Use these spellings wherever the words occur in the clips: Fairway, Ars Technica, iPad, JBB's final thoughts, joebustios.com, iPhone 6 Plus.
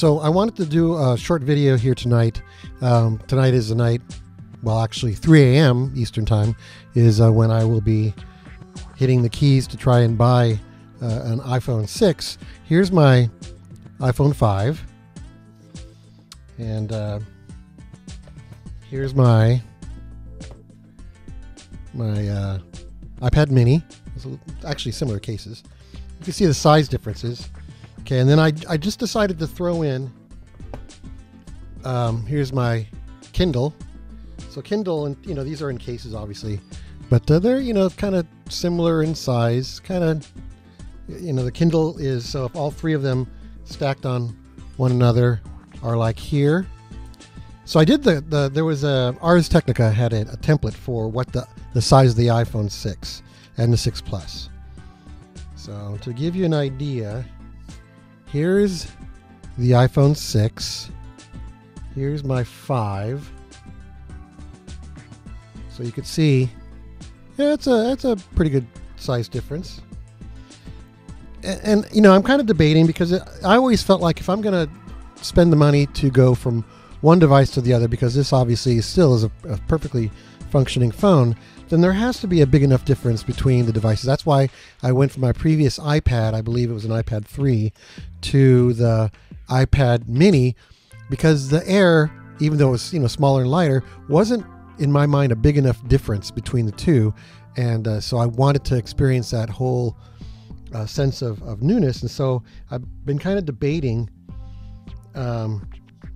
So I wanted to do a short video here tonight. Tonight is the night, well, actually 3 a.m. Eastern time is when I will be hitting the keys to try and buy an iPhone 6. Here's my iPhone 5. And here's my iPad mini. It's actually similar cases. You can see the size differences. Okay, and then I just decided to throw in, here's my Kindle. So Kindle, and you know, these are in cases obviously, but they're, you know, kind of similar in size, kind of, you know, the Kindle is, so if all three of them stacked on one another are like here. So I did there was a, Ars Technica had a template for what the size of the iPhone 6 and the 6 Plus. So to give you an idea, here's the iPhone 6. Here's my 5. So you could see, yeah, it's a pretty good size difference. And you know, I'm kind of debating because I always felt like if I'm going to spend the money to go from one device to the other, because this obviously still is a perfectly functioning phone, then there has to be a big enough difference between the devices. That's why I went from my previous iPad, I believe it was an iPad 3, to the iPad mini, because the Air, even though it was, you know, smaller and lighter, wasn't in my mind a big enough difference between the two. And so I wanted to experience that whole sense of newness. And so I've been kind of debating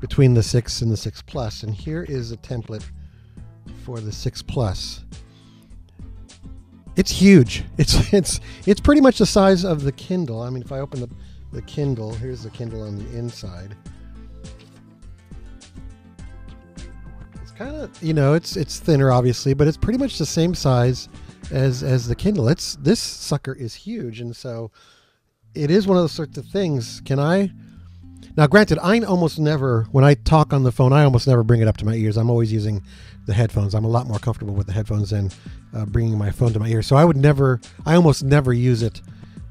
between the 6 and the 6 Plus. And here is a template for the 6 Plus. It's huge. It's pretty much the size of the Kindle. I mean, if I open the Kindle, here's the Kindle on the inside. It's kind of, you know, it's thinner obviously, but it's pretty much the same size as the Kindle. It's, this sucker is huge, and so it is one of those sorts of things. Can I? Now, granted, I almost never, when I talk on the phone, I almost never bring it up to my ears. I'm always using the headphones. I'm a lot more comfortable with the headphones than bringing my phone to my ears. So I would never, I almost never use it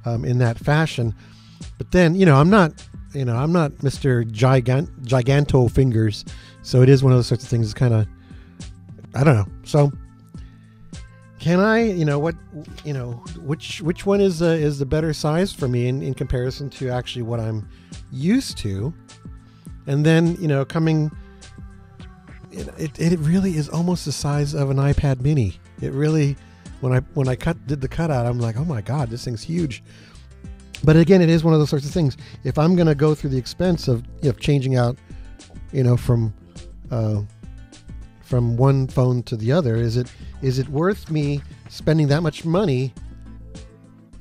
in that fashion. But then, you know, I'm not Mr. Giganto Fingers. So it is one of those sorts of things. It's kind of, I don't know. So can I, you know, what, you know, which one is the better size for me in comparison to actually what I'm used to? And then, you know, coming, it really is almost the size of an iPad mini. It really, when I did the cutout, I'm like, oh my God, this thing's huge. But again, it is one of those sorts of things. If I'm going to go through the expense of, you know, changing out, you know, from one phone to the other, is it worth me spending that much money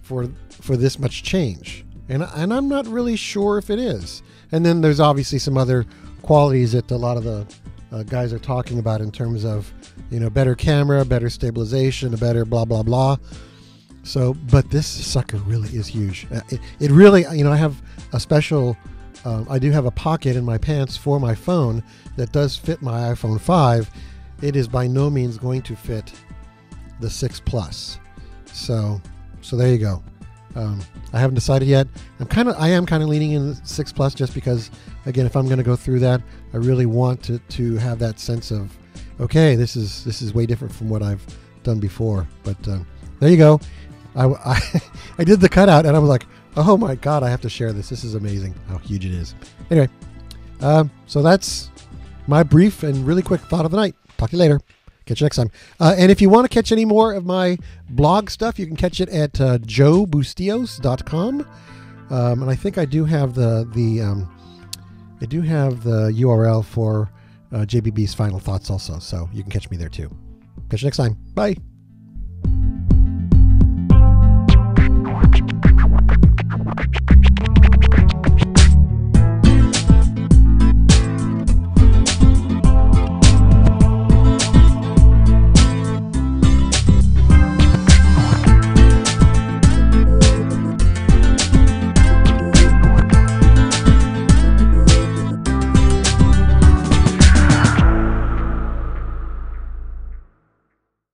for this much change? And I'm not really sure if it is. And then there's obviously some other qualities that a lot of the guys are talking about in terms of, you know, better camera, better stabilization, a better blah, blah, blah. So, but this sucker really is huge. It really, you know, I have a special, I do have a pocket in my pants for my phone that does fit my iPhone 5. It is by no means going to fit the 6 Plus. So there you go. I haven't decided yet. I am kind of leaning in the 6 Plus just because, again, if I'm going to go through that, I really want to have that sense of, okay, this is way different from what I've done before. But there you go. I did the cutout and I was like, oh my God, I have to share this. This is amazing how huge it is. Anyway, so that's my brief and really quick thought of the night. Talk to you later. Catch you next time. And if you want to catch any more of my blog stuff, you can catch it at joebustios.com. And I think I do have the URL for JBB's final thoughts also. So you can catch me there too. Catch you next time. Bye.